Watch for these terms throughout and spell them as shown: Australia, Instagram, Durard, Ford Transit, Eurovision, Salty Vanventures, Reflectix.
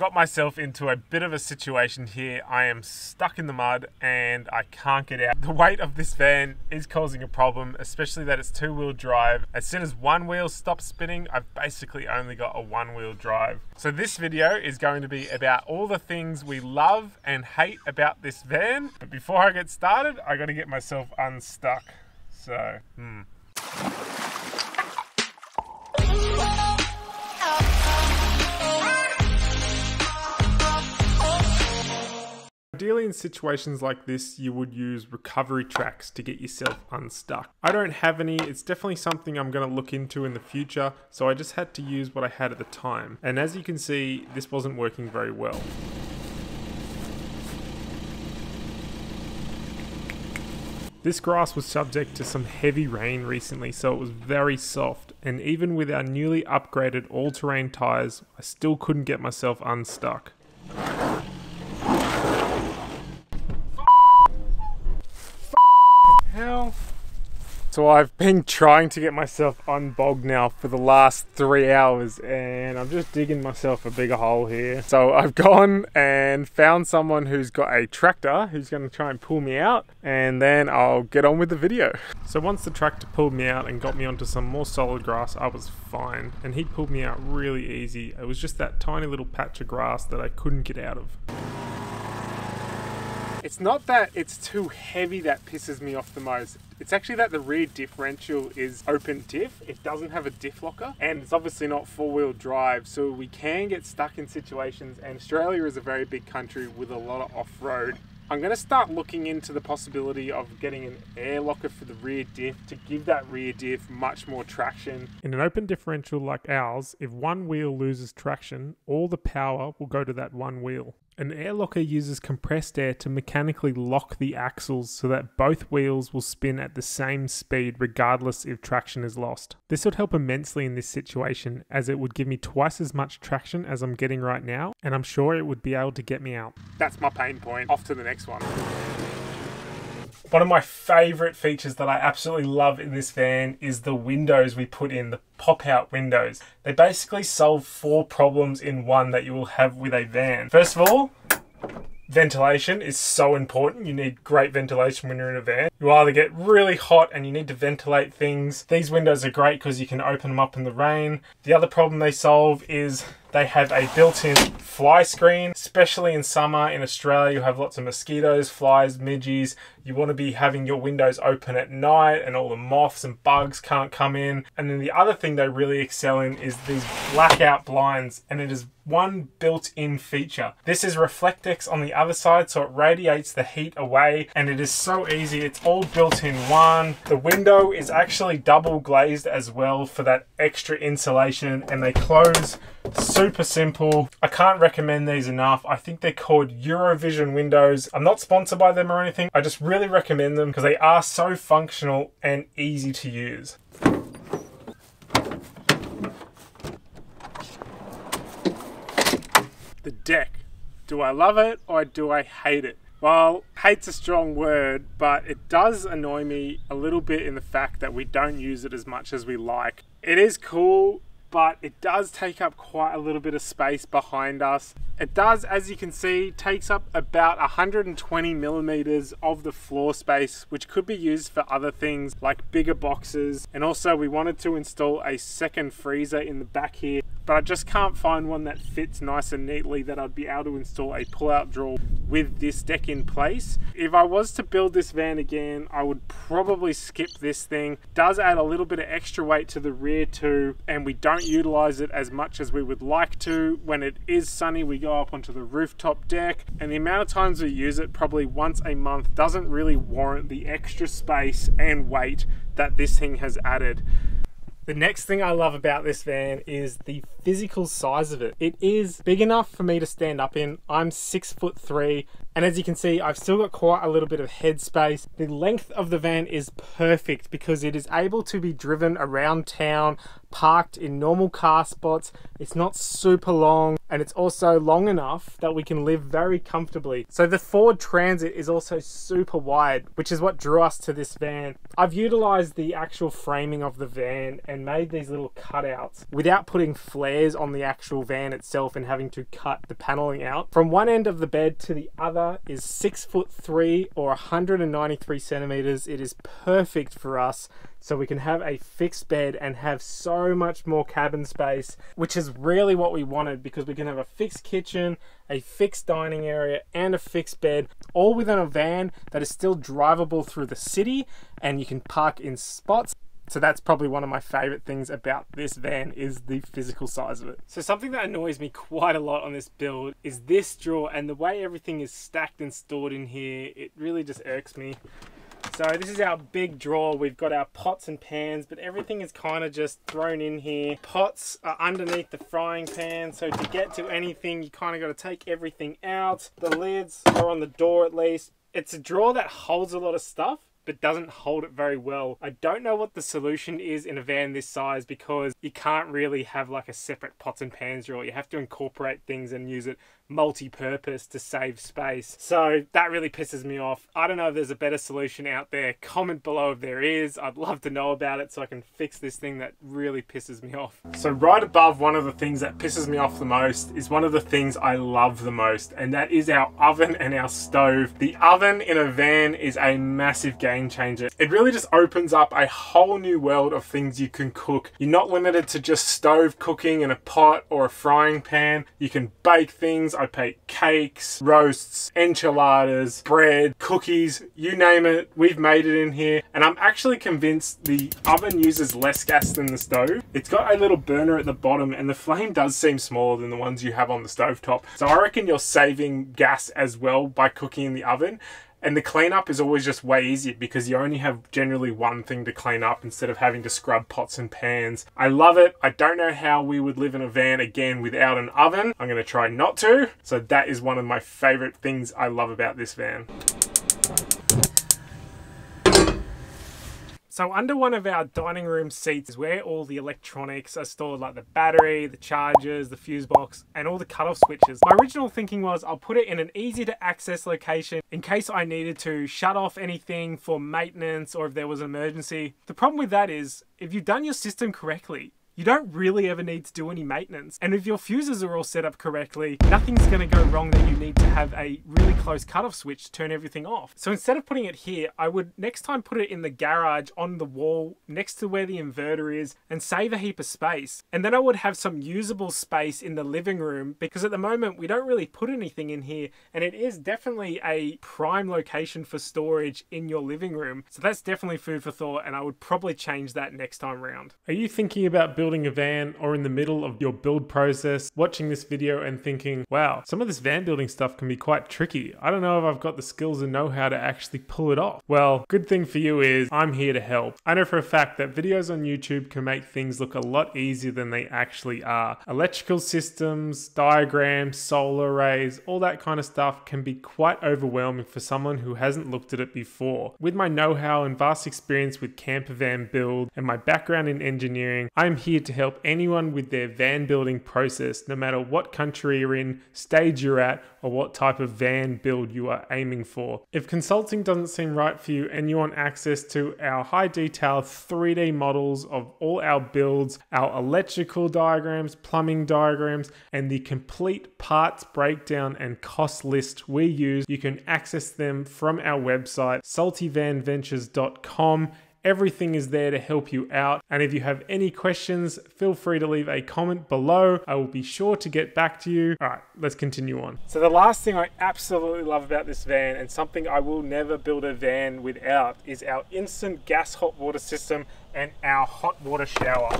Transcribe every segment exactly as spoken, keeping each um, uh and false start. got myself into a bit of a situation here. I am stuck in the mud and I can't get out. The weight of this van is causing a problem, especially that it's two-wheel drive. As soon as one wheel stops spinning, I've basically only got a one-wheel drive. So this video is going to be about all the things we love and hate about this van. But before I get started, I gotta get myself unstuck. So, hmm. Ideally in situations like this, you would use recovery tracks to get yourself unstuck. I don't have any. It's definitely something I'm going to look into in the future, so I just had to use what I had at the time. And as you can see, this wasn't working very well. This grass was subject to some heavy rain recently, so it was very soft, and even with our newly upgraded all-terrain tyres, I still couldn't get myself unstuck. F hell. So I've been trying to get myself unbogged now for the last three hours, and I'm just digging myself a bigger hole here. So I've gone and found someone who's got a tractor who's going to try and pull me out, and then I'll get on with the video. So once the tractor pulled me out and got me onto some more solid grass, I was fine, and he pulled me out really easy. It was just that tiny little patch of grass that I couldn't get out of. It's not that it's too heavy that pisses me off the most. It's actually that the rear differential is open diff. It doesn't have a diff locker, and it's obviously not four-wheel drive, so we can get stuck in situations, and Australia is a very big country with a lot of off-road. I'm gonna start looking into the possibility of getting an air locker for the rear diff to give that rear diff much more traction. In an open differential like ours, if one wheel loses traction, all the power will go to that one wheel. An air locker uses compressed air to mechanically lock the axles so that both wheels will spin at the same speed regardless if traction is lost. This would help immensely in this situation, as it would give me twice as much traction as I'm getting right now, and I'm sure it would be able to get me out. That's my pain point. Off to the next one. One of my favorite features that I absolutely love in this van is the windows we put in, the pop-out windows. They basically solve four problems in one that you will have with a van. First of all, ventilation is so important. You need great ventilation when you're in a van. You either get really hot and you need to ventilate things. These windows are great because you can open them up in the rain. The other problem they solve is they have a built-in fly screen, especially in summer in Australia. You have lots of mosquitoes, flies, midges. You want to be having your windows open at night and all the moths and bugs can't come in. And then the other thing they really excel in is these blackout blinds, and it is one built-in feature. This is Reflectix on the other side, so it radiates the heat away, and it is so easy. It's all built in one. The window is actually double glazed as well for that extra insulation, and they close super simple. I can't recommend these enough. I think they're called Eurovision windows. I'm not sponsored by them or anything. I just really recommend them because they are so functional and easy to use. The deck. Do I love it or do I hate it? Well, hate's a strong word, but it does annoy me a little bit in the fact that we don't use it as much as we like. It is cool, but it does take up quite a little bit of space behind us. It does, as you can see, takes up about one hundred twenty millimeters of the floor space, which could be used for other things like bigger boxes. And also we wanted to install a second freezer in the back here, but I just can't find one that fits nice and neatly that I'd be able to install a pull-out drawer with this deck in place. If I was to build this van again, I would probably skip this thing. It does add a little bit of extra weight to the rear too, and we don't utilize it as much as we would like to. When it is sunny, we go up onto the rooftop deck, and the amount of times we use it, probably once a month, doesn't really warrant the extra space and weight that this thing has added. The next thing I love about this van is the physical size of it. It is big enough for me to stand up in. I'm six foot three, and as you can see, I've still got quite a little bit of head space. The length of the van is perfect because it is able to be driven around town, parked in normal car spots. It's not super long, and it's also long enough that we can live very comfortably. So the Ford Transit is also super wide, which is what drew us to this van. I've utilized the actual framing of the van and made these little cutouts without putting flares on the actual van itself and having to cut the paneling out. From one end of the bed to the other is six foot three or one hundred ninety-three centimeters. It is perfect for us. So we can have a fixed bed and have so much more cabin space, which is really what we wanted, because we can have a fixed kitchen, a fixed dining area, and a fixed bed, all within a van that is still drivable through the city, and you can park in spots. So that's probably one of my favorite things about this van, is the physical size of it. So something that annoys me quite a lot on this build is this drawer and the way everything is stacked and stored in here. It really just irks me. So this is our big drawer. We've got our pots and pans, but everything is kind of just thrown in here. Pots are underneath the frying pan, so to get to anything, you kind of got to take everything out. The lids are on the door at least. It's a drawer that holds a lot of stuff, but doesn't hold it very well. I don't know what the solution is in a van this size, because you can't really have like a separate pots and pans drawer. You have to incorporate things and use it multi-purpose to save space. So that really pisses me off. I don't know if there's a better solution out there. Comment below if there is. I'd love to know about it so I can fix this thing that really pisses me off. So right above one of the things that pisses me off the most is one of the things I love the most, and that is our oven and our stove. The oven in a van is a massive game changer. It really just opens up a whole new world of things you can cook. You're not limited to just stove cooking in a pot or a frying pan. You can bake things. I bake cakes, roasts, enchiladas, bread, cookies, you name it, we've made it in here. And I'm actually convinced the oven uses less gas than the stove. It's got a little burner at the bottom, and the flame does seem smaller than the ones you have on the stovetop. So I reckon you're saving gas as well by cooking in the oven. And the cleanup is always just way easier because you only have generally one thing to clean up instead of having to scrub pots and pans. I love it. I don't know how we would live in a van again without an oven. I'm going to try not to. So that is one of my favorite things I love about this van. So under one of our dining room seats is where all the electronics are stored, like the battery, the chargers, the fuse box, and all the cutoff switches. My original thinking was I'll put it in an easy to access location in case I needed to shut off anything for maintenance or if there was an emergency. The problem with that is, if you've done your system correctly, you don't really ever need to do any maintenance. And if your fuses are all set up correctly, nothing's gonna go wrong that you need to have a really close cutoff switch to turn everything off. So instead of putting it here, I would next time put it in the garage on the wall next to where the inverter is and save a heap of space. And then I would have some usable space in the living room, because at the moment we don't really put anything in here, and it is definitely a prime location for storage in your living room. So that's definitely food for thought, and I would probably change that next time around. Are you thinking about building building a van, or in the middle of your build process watching this video and thinking, wow, some of this van building stuff can be quite tricky. I don't know if I've got the skills and know-how to actually pull it off. Well, good thing for you is I'm here to help. I know for a fact that videos on YouTube can make things look a lot easier than they actually are. Electrical systems, diagrams, solar arrays, all that kind of stuff can be quite overwhelming for someone who hasn't looked at it before. With my know-how and vast experience with camper van build and my background in engineering, I'm here to help anyone with their van building process, no matter what country you're in, stage you're at, or what type of van build you are aiming for. If consulting doesn't seem right for you and you want access to our high detail three D models of all our builds, our electrical diagrams, plumbing diagrams, and the complete parts breakdown and cost list we use, you can access them from our website, salty van ventures dot com. Everything is there to help you out. And if you have any questions, feel free to leave a comment below. I will be sure to get back to you. All right, let's continue on. So the last thing I absolutely love about this van, and something I will never build a van without, is our instant gas hot water system and our hot water shower.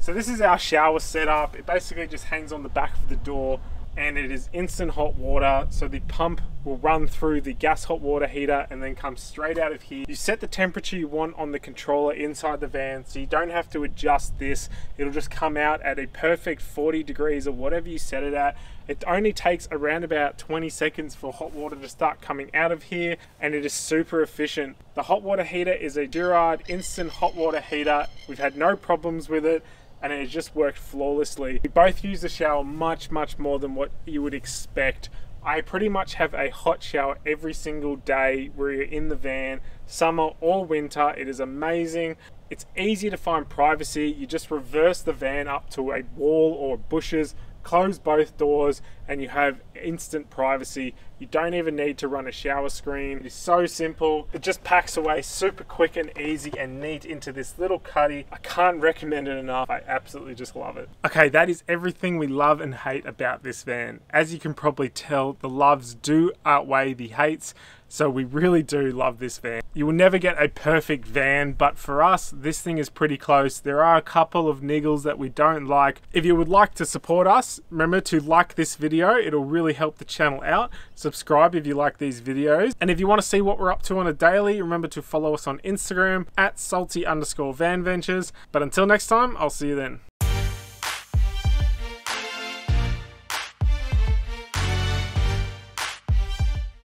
So this is our shower setup. It basically just hangs on the back of the door. and it is instant hot water. So the pump will run through the gas hot water heater and then come straight out of here. You set the temperature you want on the controller inside the van, so you don't have to adjust this. It'll just come out at a perfect forty degrees or whatever you set it at. It only takes around about twenty seconds for hot water to start coming out of here, and it is super efficient. The hot water heater is a Durard instant hot water heater. We've had no problems with it, and it just worked flawlessly. We both use the shower much, much more than what you would expect. I pretty much have a hot shower every single day where you're in the van, summer or winter. It is amazing. It's easy to find privacy. You just reverse the van up to a wall or bushes, close both doors, and you have instant privacy. You don't even need to run a shower screen. It's so simple. It just packs away super quick and easy and neat into this little cuddy. I can't recommend it enough. I absolutely just love it. Okay, that is everything we love and hate about this van. As you can probably tell, the loves do outweigh the hates, so we really do love this van. You will never get a perfect van, but for us, this thing is pretty close. There are a couple of niggles that we don't like. If you would like to support us, remember to like this video. It'll really help the channel out. Subscribe if you like these videos, and if you want to see what we're up to on a daily, remember to follow us on Instagram at salty underscore vanventures. But until next time, I'll see you then.